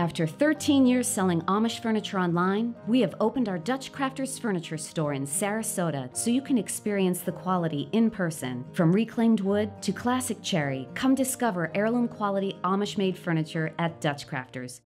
After 13 years selling Amish furniture online, we have opened our DutchCrafters furniture store in Sarasota so you can experience the quality in person. From reclaimed wood to classic cherry, come discover heirloom quality Amish-made furniture at DutchCrafters.